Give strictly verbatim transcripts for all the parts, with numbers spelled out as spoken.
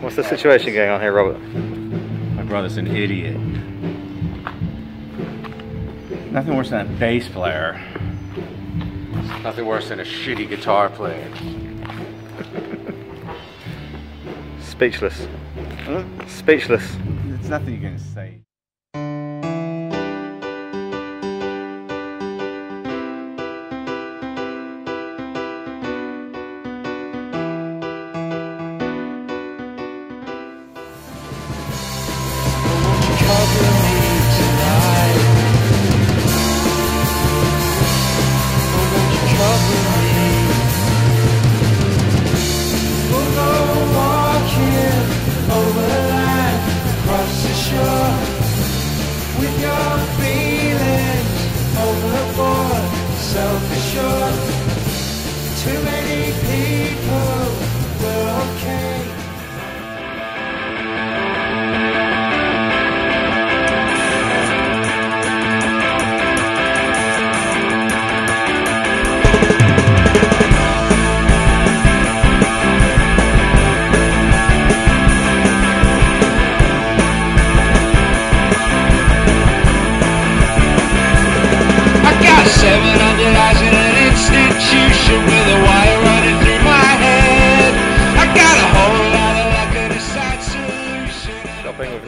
What's the situation going on here, Robert? My brother's an idiot. Nothing worse than a bass player. Nothing worse than a shitty guitar player. Speechless. Huh? Speechless. There's nothing you can say.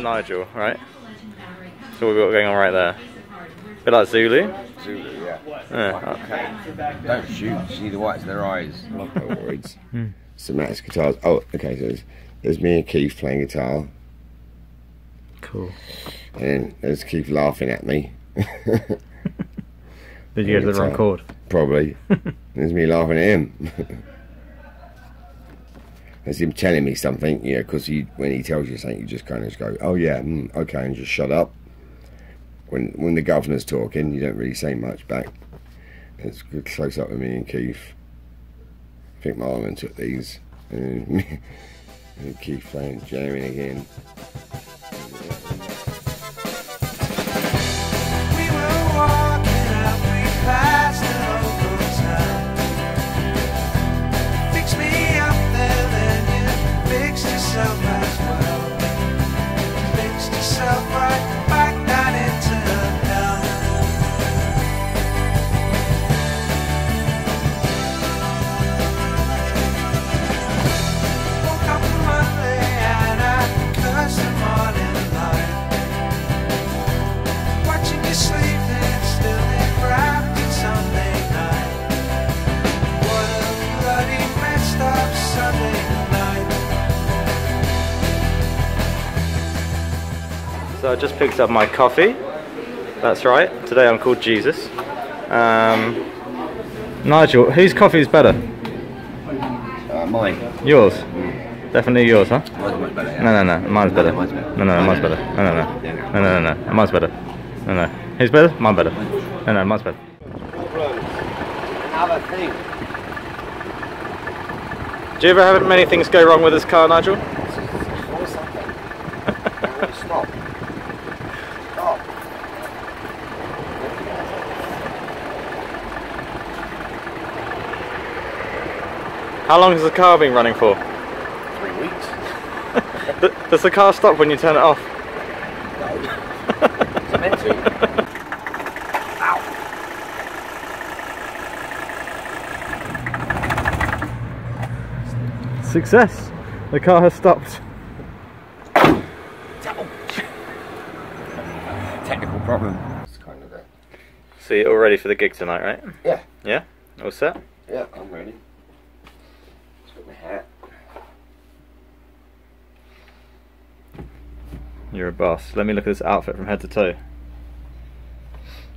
Nigel, right? So we've got going on right there. A bit like Zulu. Zulu, yeah. yeah. Okay. Don't shoot. See the whites of their eyes. Love Somatics guitars. Oh, okay. So there's, there's me and Keith playing guitar. Cool. And then there's Keith laughing at me. Did you go to the wrong chord? Probably. There's me laughing at him. As him telling me something, you know, because he, when he tells you something, you just kind of just go, oh yeah, mm, okay, and just shut up. When when the governor's talking, you don't really say much back. It's close up with me and Keith. I think Marlon took these. And, me, and Keith playing jamming again. We were walking up, we passed the local town. Fix me up there. Fixed yourself as well. Fixed yourself right back down into hell. Woke up Monday and I cursed the morning light. Watching you sleeping still and wrapped in Sunday night. What a bloody messed up Sunday night. So I just picked up my coffee. That's right. Today I'm called Jesus. Um, Nigel, whose coffee is better? Uh, mine. Yours? Mm. Definitely yours, huh? Mine's much better. Yeah. No, no, no. Mine's better. No, no, mine's better. No, no, no. No, no, no, no. Mine's better. No, no. Who's better? Mine better. No, no, mine's better. Do you ever have many things go wrong with this car, Nigel? How long has the car been running for? Three weeks. Does the car stop when you turn it off? No. It's meant to. Ow. Success! The car has stopped. Technical problem. It's kind of it. So you're all ready for the gig tonight, right? Yeah. Yeah? All set? Yeah, I'm ready. Hat. You're a boss. Let me look at this outfit from head to toe.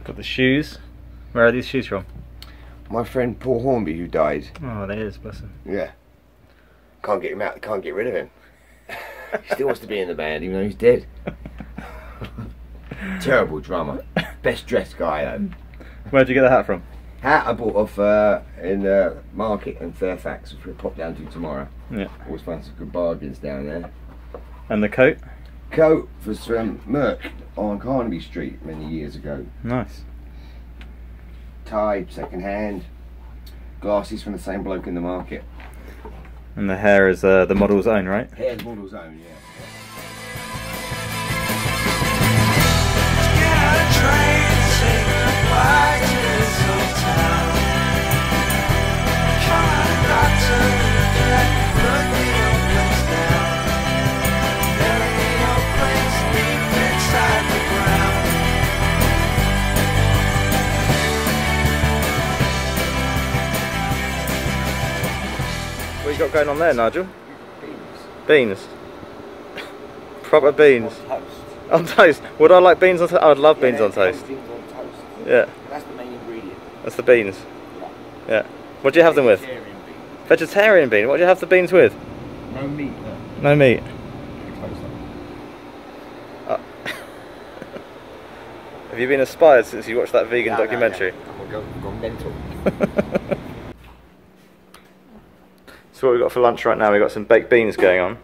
Got the shoes. Where are these shoes from? My friend Paul Hornby, who died. Oh, there he is, bless him. Yeah. Can't get him out. Can't get rid of him. He still wants to be in the band, even though he's dead. Terrible drummer. Best dressed guy though. Where'd you get the hat from? Hat I bought off uh, in the market in Fairfax, which we'll pop down to tomorrow. Yeah. Always find some good bargains down there. And the coat? Coat for some Merck on Carnaby Street many years ago. Nice. Tie, second hand. Glasses from the same bloke in the market. And the hair is uh, the model's own, right? Hair is model's own, yeah. What you got going on there, Nigel? Beans. Beans. Proper beans. On toast. On toast. Would I like beans on toast? I would love yeah, beans, on toast. beans on toast. Yeah. That's the main ingredient. That's the beans. Yeah. Yeah. What do you have them with? Vegetarian beans. Vegetarian bean. What do you have the beans with? No meat. No, no meat. Uh, have you been inspired since you watched that vegan no, documentary? No, no. I've gone mental. So what we've got for lunch right now, we've got some baked beans going on.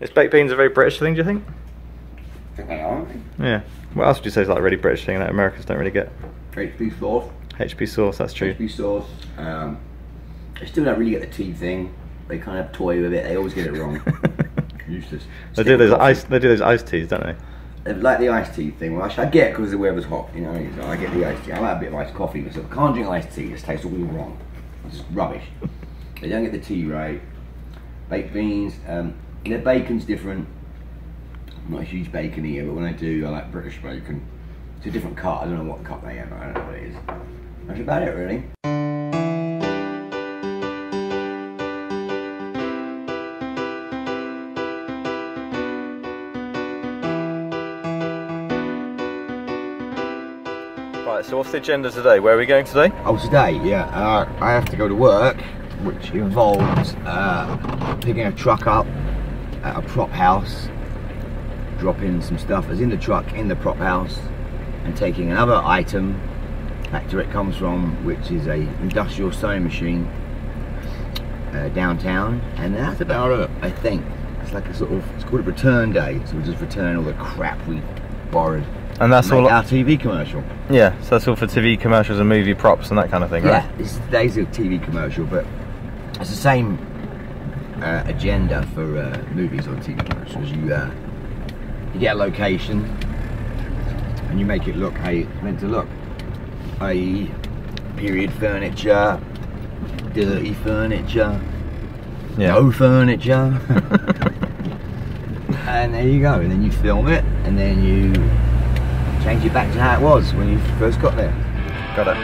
Is baked beans a very British thing, do you think? I think they are. Yeah. What else would you say is like a really British thing that Americans don't really get? H B sauce. H B sauce, that's true. H B sauce. Um, they still don't really get the tea thing. They kind of toy with it. They always get it wrong. Useless. They do those ice. They do those iced teas, don't they? They like the iced tea thing, which I get because the weather's hot. You know, so I get the iced tea. I like a bit of iced coffee myself. I can't drink iced tea. It just tastes all wrong. It's rubbish. They don't get the tea right. Baked beans, um, their bacon's different. I'm not a huge bacon eater, but when I do, I like British bacon. It's a different cut, I don't know what cut they have, I don't know what it is. That's about it, really. Right, so what's the agenda today? Where are we going today? Oh, today, yeah. Uh, I have to go to work, which involves uh, picking a truck up at a prop house, dropping some stuff that's in the truck in the prop house, and taking another item back to where it comes from, which is an industrial sewing machine uh, downtown, and that's about it, I think. It's like a sort of, it's called a return day, so we just return all the crap we borrowed. And that's all our T V commercial. Yeah, so that's all for T V commercials and movie props and that kind of thing, right? Yeah, it's today's a T V commercial, but it's the same uh, agenda for uh, movies or T V commercials. You uh, you get a location and you make it look how it's meant to look, that is, period furniture, dirty furniture, yeah. no furniture, and there you go. And then you film it, and then you. Change it back to how it was when you first got there. Got it.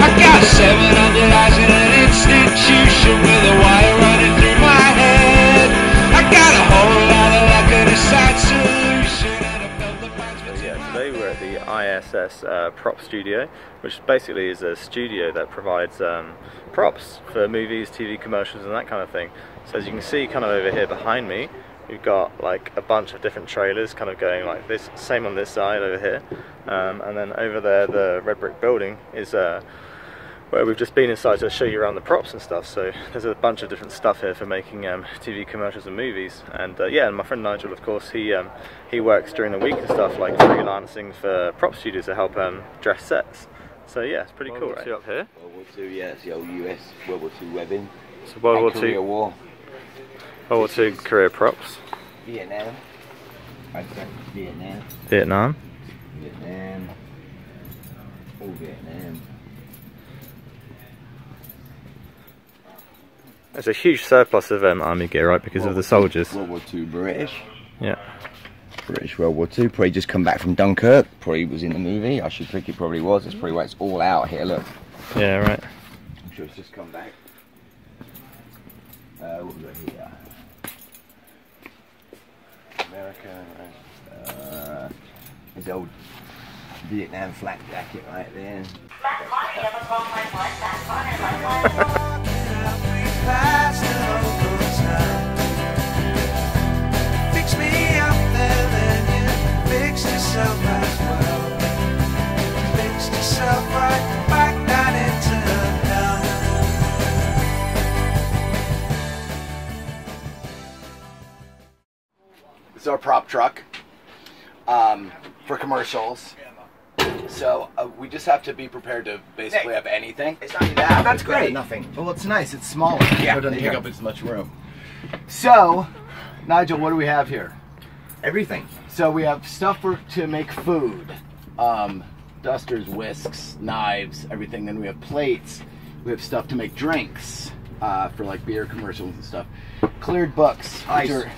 I got seven hundred eyes in an institution with a wire running through my head. I got a whole lot of luck and a side solution. So yeah, today we're at the I S S uh, prop studio, which basically is a studio that provides um, props for movies, T V commercials, and that kind of thing. So as you can see, kind of over here behind me, we've got like a bunch of different trailers, kind of going like this. Same on this side over here, um, and then over there, the red brick building is. Uh, Where we've just been inside to show you around the props and stuff. So there's a bunch of different stuff here for making um, T V commercials and movies. And uh, yeah, and my friend Nigel, of course, he um, he works during the week and stuff, like freelancing for prop studios to help um, dress sets. So yeah, it's pretty cool, right? World War Two up here. World War Two, yeah, it's the old U S World War Two webbing. So World War Two. Korea War. World War Two career props. Vietnam. I'd say Vietnam. Vietnam. Vietnam. All Vietnam. There's a huge surplus of um, army gear, right, because World of the soldiers. World War Two British. Yeah. British World War Two, probably just come back from Dunkirk, probably was in the movie, I should think it probably was, that's probably why it's all out here, look. Yeah, right. I'm sure it's just come back. Uh, what was it here? America, uh, his old Vietnam flag jacket right there. Fast and fix me up there, then you fix yourself as well. prop truck um, for commercials. So uh, we just have to be prepared to basically hey, have anything. It's not that. That's it's great. Nothing. Well, it's nice. It's smaller. Yeah. So it doesn't take up as much room. So, Nigel, what do we have here? Everything. So we have stuff for to make food, um, dusters, whisks, knives, everything. Then we have plates. We have stuff to make drinks uh, for like beer commercials and stuff. Cleared books. Ice. Are,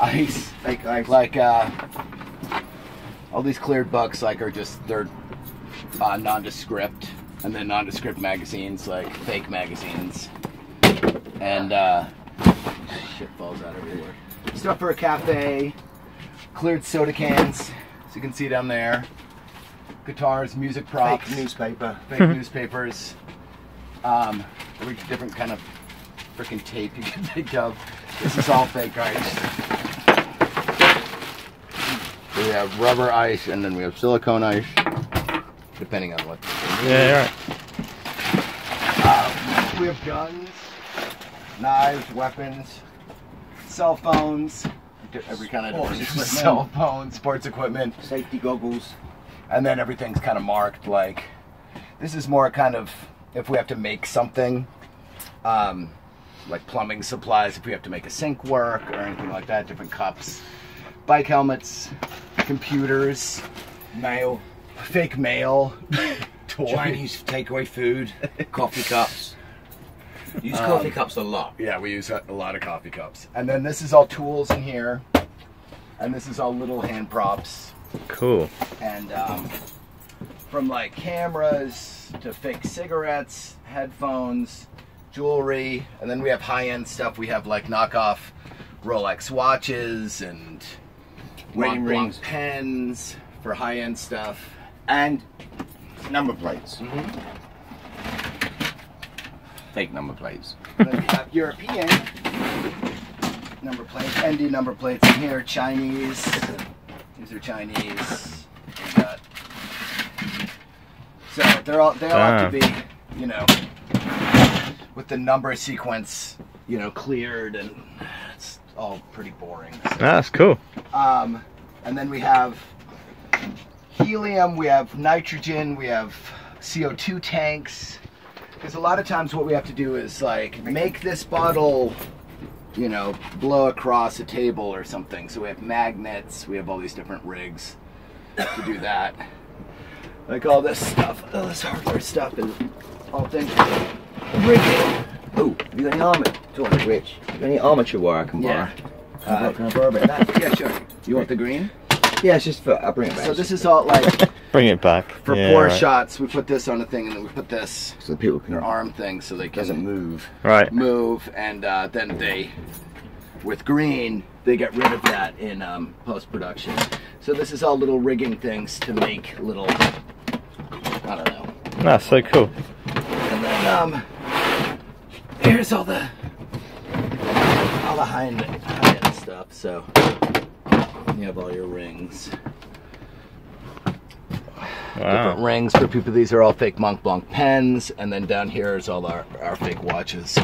ice. Like ice. Like. Uh, All these cleared books like are just they're uh, nondescript, and then nondescript magazines, like fake magazines, and uh, shit falls out everywhere. Stuff for a cafe, cleared soda cans, as you can see down there. Guitars, music props, fake newspaper, fake newspapers, um, every different kind of freaking tape you can think of. This is all fake, guys. We have rubber ice, and then we have silicone ice, depending on what. Yeah, right. Um, we have guns, knives, weapons, cell phones, every kind of sports cell phone, sports equipment, safety goggles, and then everything's kind of marked. Like this is more kind of if we have to make something, um, like plumbing supplies. If we have to make a sink work or anything like that, different cups, bike helmets. Computers, mail, fake mail, toys. Chinese takeaway food, coffee cups. Use um, coffee cups a lot. Yeah, we use a lot of coffee cups. And then this is all tools in here, and this is all little hand props. Cool. And um, from like cameras to fake cigarettes, headphones, jewelry, and then we have high-end stuff. We have like knockoff Rolex watches and wedding rings, pens for high-end stuff, and number plates. Mm-hmm. Fake number plates. Then we have European number plates, N D number plates in here. Chinese. These are Chinese. Got. So they're all they all ah. have to be, you know, with the number sequence, you know, cleared, and it's all pretty boring. So. That's cool. Um, and then we have helium, we have nitrogen, we have C O two tanks. Because a lot of times what we have to do is like make this bottle, you know, blow across a table or something. So we have magnets, we have all these different rigs to do that. Like all this stuff, all this hardware stuff and all things. Rigging. Oh, have you got any armature? Rich, you got any armature wire I can borrow? Yeah. Uh, can I borrow that? Yeah, sure. You want the green? Yeah, it's just for. I'll bring it back. So this is all like. Bring it back. For yeah, pour right. shots, we put this on a thing, and then we put this. So people can. Their arm thing, so they can. Doesn't move. Right. Move, and uh, then they, with green, they get rid of that in um, post production. So this is all little rigging things to make little. I don't know. That's so cool. And then um, here's all the. All the high end, high end stuff, so you have all your rings. Wow. Different rings for people. These are all fake Mont Blanc pens, and then down here is all our, our fake watches.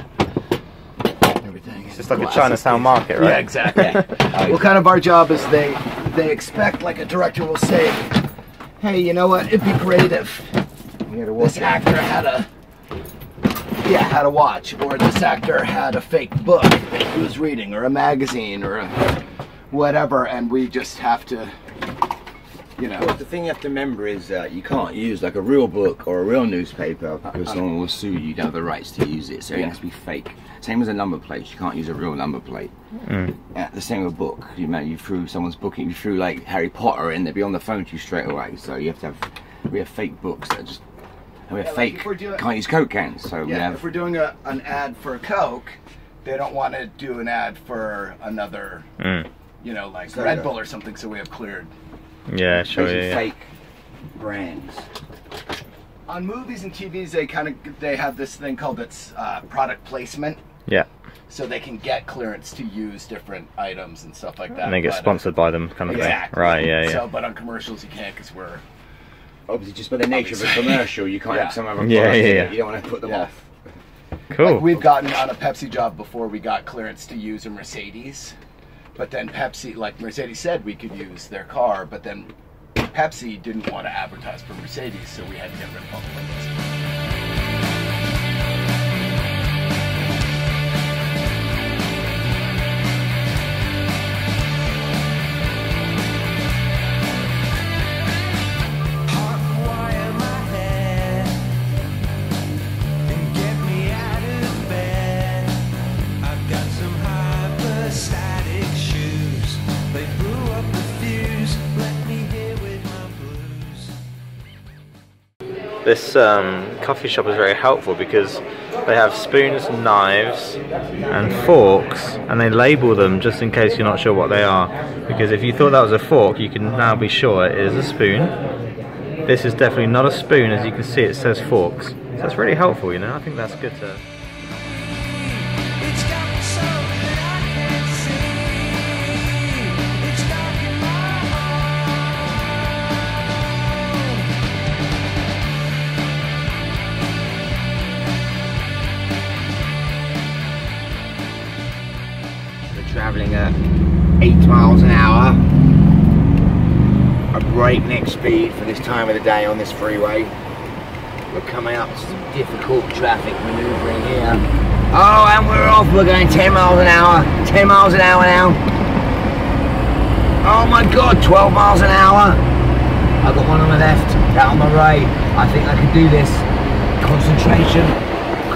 Everything. It's just like glasses. A Chinatown market, right? Yeah, exactly. uh, well, kind of our job is they they expect, like a director will say, hey, you know what? It'd be great if this actor had a Yeah, had a watch, or this actor had a fake book that he was reading, or a magazine, or a whatever, and we just have to, you know. Well, the thing you have to remember is uh, you can't use like a real book or a real newspaper because uh, someone will sue you, you don't have the rights to use it, so yeah. It has to be fake. Same as a number plate, you can't use a real number plate. Mm. Yeah, the same with a book, you know, you threw someone's book, you threw like Harry Potter in, they'd be on the phone to you straight away, so you have to have, we have fake books that are just. And we're yeah, fake, like we're doing, can't use Coke cans. So yeah, we have, if we're doing a, an ad for Coke, they don't want to do an ad for another, mm. you know, like Red Bull or something, so we have cleared. Yeah, sure, yeah, yeah. Fake brands. On movies and T Vs, they kind of, they have this thing called it's uh, product placement. Yeah. So they can get clearance to use different items and stuff like that. And they get but, sponsored uh, by them, kind of exactly. thing. Right, yeah, yeah. So, but on commercials you can't because we're... Obviously, just by the nature of a commercial, you can't yeah. have some other yeah, yeah, yeah. You don't want to put them yeah. off. Cool. Like we've gotten on a Pepsi job before we got clearance to use a Mercedes But then Pepsi, like Mercedes said, we could use their car, but then Pepsi didn't want to advertise for Mercedes, so we had to get rid of all the labels. This um, coffee shop is very helpful because they have spoons, knives and forks, and they label them just in case you're not sure what they are, because if you thought that was a fork, you can now be sure it is a spoon. This is definitely not a spoon, as you can see it says forks. So that's really helpful, you know, I think that's good to... Traveling at eight miles an hour, a breakneck speed for this time of the day on this freeway. We're coming up to some difficult traffic maneuvering here. Oh, and we're off, we're going ten miles an hour, ten miles an hour now. Oh my god, twelve miles an hour. I've got one on my left, that on my right. I think I can do this. Concentration,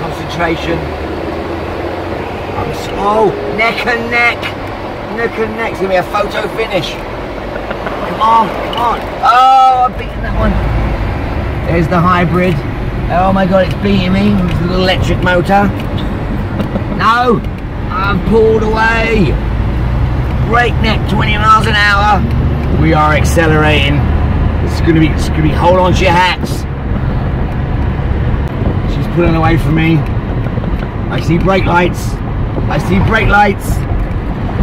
concentration. Oh, neck and neck, neck and neck. It's gonna be a photo finish. Come on, come on. Oh, I've beaten that one. There's the hybrid. Oh my god, it's beating me with a little electric motor. No, I've pulled away. Breakneck, twenty miles an hour. We are accelerating. It's gonna be, it's gonna be. Hold on to your hats. She's pulling away from me. I see brake lights. I see brake lights.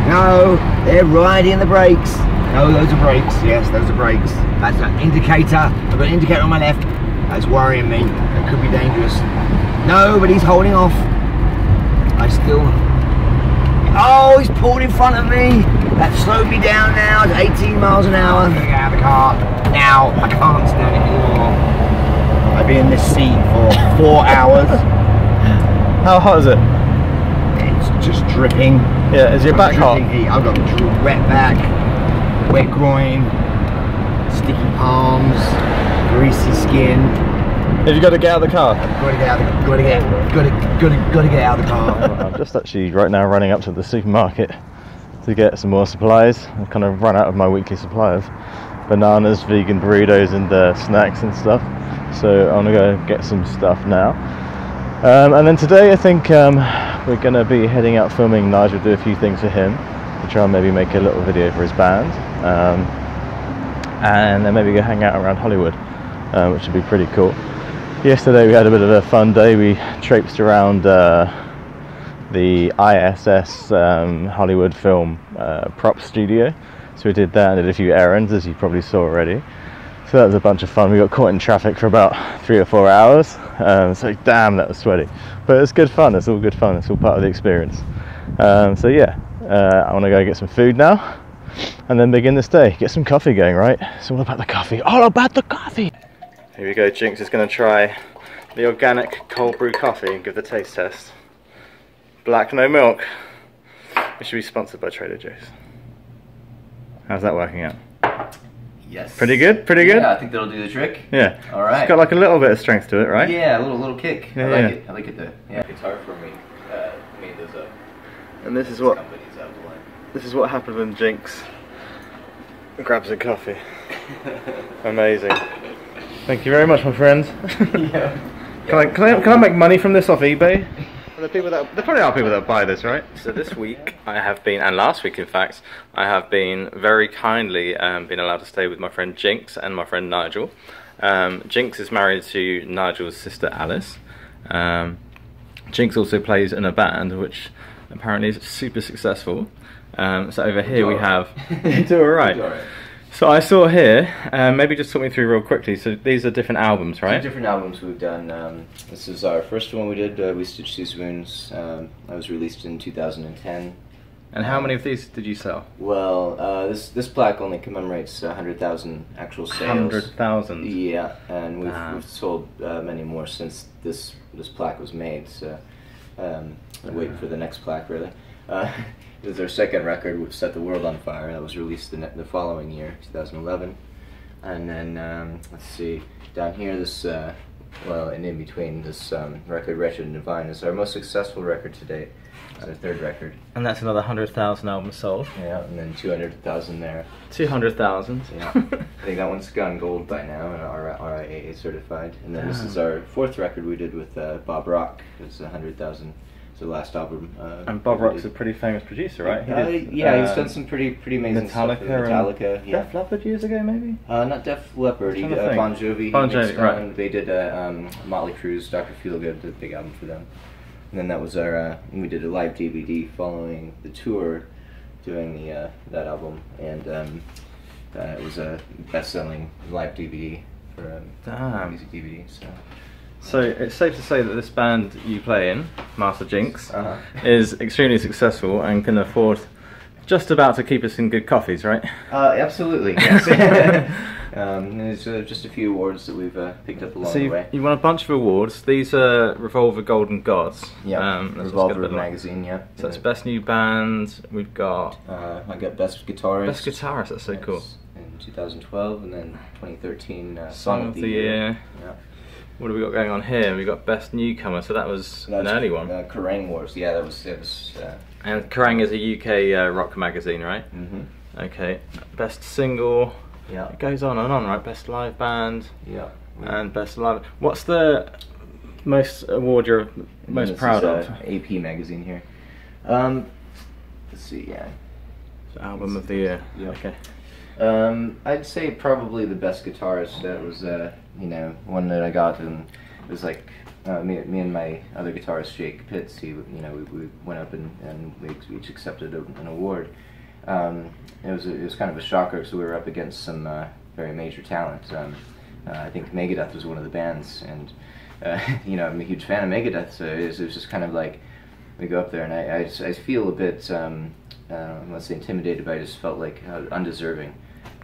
No, they're riding the brakes. No, those are brakes. Yes, those are brakes. That's an indicator. I've got an indicator on my left. That's worrying me. That could be dangerous. No, but he's holding off. I still... Oh, he's pulled in front of me. That slowed me down now to eighteen miles an hour. I'm gonna get out of the car now. I can't stand it anymore. I've been in this seat for four hours. How hot is it? Just dripping. Yeah, is your I'm back hot? Heat. I've got wet back, wet groin, sticky palms, greasy skin. Have you got to get out of the car? I've got to get out of the, got to get, got to, got to, got to get out of the car. I'm just actually right now running up to the supermarket to get some more supplies. I've kind of run out of my weekly supply of bananas, vegan burritos, and uh, snacks and stuff. So I'm gonna go get some stuff now. Um, and then today, I think. Um, We're going to be heading out filming Nigel, do a few things for him to try and maybe make a little video for his band, um, and then maybe go hang out around Hollywood, uh, which would be pretty cool. Yesterday we had a bit of a fun day. We traipsed around uh, the I S S um, Hollywood film uh, prop studio, so we did that and did a few errands, as you probably saw already. So that was a bunch of fun. We got caught in traffic for about three or four hours. Um, so damn, that was sweaty. But it's good fun. It's all good fun. It's all part of the experience. Um, so yeah, uh, I want to go get some food now, and then begin this day. Get some coffee going, right? It's all about the coffee. All about the coffee. Here we go. Jinx is going to try the organic cold brew coffee and give the taste test. Black no milk. It should be sponsored by Trader Joe's. How's that working out? Yes. Pretty good, pretty good? Yeah, I think that'll do the trick. Yeah. Alright. It's got like a little bit of strength to it, right? Yeah, a little little kick. Yeah, I like yeah. it. I like it there. Yeah. Guitar for me uh, made those up. And this is what this is what happened when Jinx grabs a coffee. Amazing. Thank you very much, my friend. Yeah. Can I, can I can I make money from this off eBay? The people that, there probably are people that buy this, right? So this week I have been, and last week in fact, I have been very kindly um, been allowed to stay with my friend Jinx and my friend Nigel. Um, Jinx is married to Nigel's sister Alice. Um, Jinx also plays in a band which apparently is super successful. Um, so over here we have... You do alright. So I saw here, um, maybe just talk me through real quickly, so these are different albums, right? Two different albums we've done. Um, this is our first one we did, uh, We Stitched These Wounds. Um, that was released in two thousand ten. And how many of these did you sell? Well, uh, this this plaque only commemorates one hundred thousand actual sales. one hundred thousand? Yeah, and we've, ah. we've sold uh, many more since this this plaque was made, so um, uh. wait for the next plaque, really. Uh, it was our second record, which set the world on fire. That was released the, the following year, two thousand eleven. And then, um, let's see, down here, this, uh, well, and in between, this um, record, Wretched and Divine, is our most successful record to date. It's our third record. And that's another one hundred thousand albums sold. Yeah, and then two hundred thousand there. two hundred thousand? Yeah. I think that one's gone gold by now, and R I A A certified. And then oh. this is our fourth record we did with uh, Bob Rock. It's one hundred thousand. It's the last album. Uh, and Bob Rock's a pretty famous producer, right? He uh, did, yeah, uh, he's done some pretty pretty amazing Metallica stuff with Metallica. Yeah. Def Leppard years ago, maybe? Uh, not Def Leppard. He, uh, Bon Jovi. Bon Jovi, right. They did uh, um, Motley Crue's Doctor Feelgood, did a big album for them. And then that was our, uh, we did a live D V D following the tour, doing the uh, that album. And um, uh, it was a best-selling live D V D for um, ah. music D V D, so... So it's safe to say that this band you play in, Master Jinx, uh-huh. is extremely successful and can afford just about to keep us in good coffees, right? Uh, absolutely, yes. um, there's uh, just a few awards that we've uh, picked up along so the way. You won a bunch of awards. These are Revolver Golden Gods. Yeah, um, Revolver magazine, yeah. So that's yeah. Best New Band, we've got... Uh, I got Best Guitarist. Best Guitarist, that's so yes. cool. In two thousand twelve, and then twenty thirteen uh, Song, Song of the, the Year. year. Yeah. What have we got going on here? We've got Best Newcomer, so that was, that was an early one. Uh, Kerrang Wars, yeah, that was... It was uh, and Kerrang is a U K uh, rock magazine, right? Mm-hmm. Okay. Best Single. Yeah. It goes on and on, right? Best Live Band. Yeah. And Best Live... What's the most award you're most this proud is, of? Uh, A P magazine here. Um, let's see, yeah. It's album of the Year. Yeah. Okay. Um, I'd say probably the Best Guitarist. That was, uh, you know, one that I got, and it was like, uh, me, me and my other guitarist, Jake Pitts, he, you know, we, we went up and, and we each accepted a, an award. Um, it was, a, it was kind of a shocker, because we were up against some, uh, very major talent. Um, uh, I think Megadeth was one of the bands, and, uh, you know, I'm a huge fan of Megadeth, so it was, it was just kind of like, we go up there, and I, I, just, I feel a bit, um, uh, let's say intimidated, but I just felt like uh, undeserving.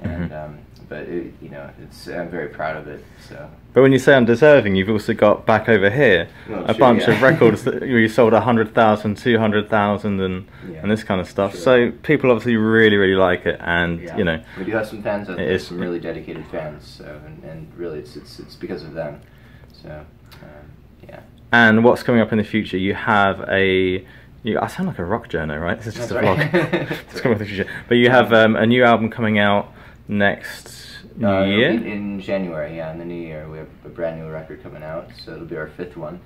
And, um, but it, you know, it's, I'm very proud of it. So. But when you say undeserving, you've also got back over here well, a sure, bunch yeah. of records that you sold a hundred thousand, two hundred thousand, and yeah, and this kind of stuff. Sure. So people obviously really, really like it, and yeah. you know, we do have some fans out there, some really dedicated fans. So and, and really, it's it's it's because of them. So um, yeah. And what's coming up in the future? You have a. You, I sound like a rock journal, right? This is just That's a right. vlog. It's coming up in the future. But you have um, a new album coming out. Next uh, year? In January, yeah, in the new year. We have a brand new record coming out, so it'll be our fifth one.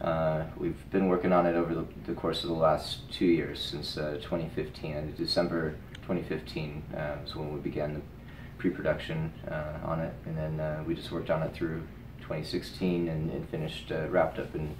Uh, we've been working on it over the, the course of the last two years, since uh, twenty fifteen. December twenty fifteen uh, was when we began the pre-production uh, on it, and then uh, we just worked on it through twenty sixteen and, and finished, uh, wrapped up in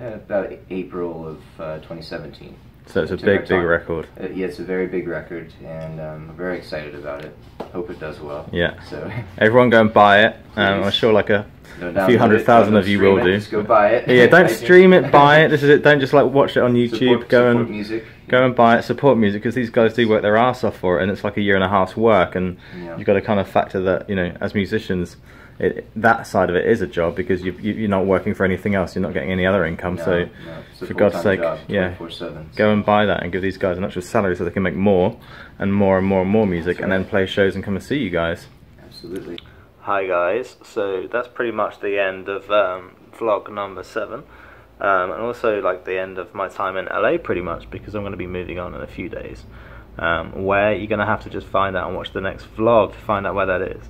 uh, about April of uh, twenty seventeen. So it's a big, big record. Uh, yeah, it's a very big record, and um, I'm very excited about it. Hope it does well. Yeah. So everyone go and buy it. Um, I'm sure like a no, few hundred it, thousand of you will it, do. Just go buy it. Yeah, don't stream it, buy it. This is it. Don't just like watch it on YouTube. Support, go support and music. Go and buy it. Support music, because these guys do work their ass off for it, and it's like a year and a half's work. And yeah. you've got to kind of factor that, you know, as musicians, it, that side of it is a job, because you, you, you're not working for anything else. You're not getting any other income. No, so no, for God's sake, job, yeah, so. Go and buy that and give these guys an actual salary so they can make more and more and more and more music, right. and then play shows and come and see you guys. Absolutely. Hi guys. So that's pretty much the end of um, vlog number seven, um, and also like the end of my time in L A pretty much, because I'm going to be moving on in a few days. Um, where you're going to have to just find out and watch the next vlog to find out where that is.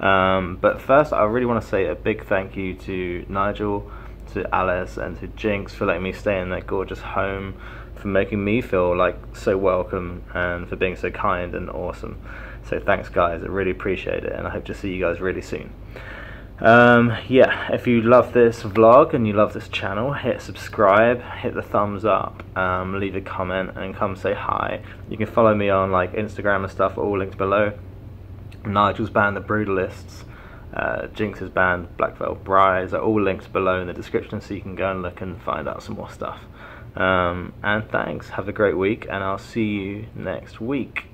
Um, but first I really want to say a big thank you to Nigel, to Alice and to Jinx for letting me stay in their gorgeous home, for making me feel like so welcome, and for being so kind and awesome. So thanks guys, I really appreciate it, and I hope to see you guys really soon. Um, yeah, if you love this vlog and you love this channel, hit subscribe, hit the thumbs up, um, leave a comment and come say hi. You can follow me on like Instagram and stuff, all linked below. Nigel's band, The Brutalists, uh, Jinx's band, Black Veil Brides, are all linked below in the description, so you can go and look and find out some more stuff. Um, and thanks. Have a great week, and I'll see you next week.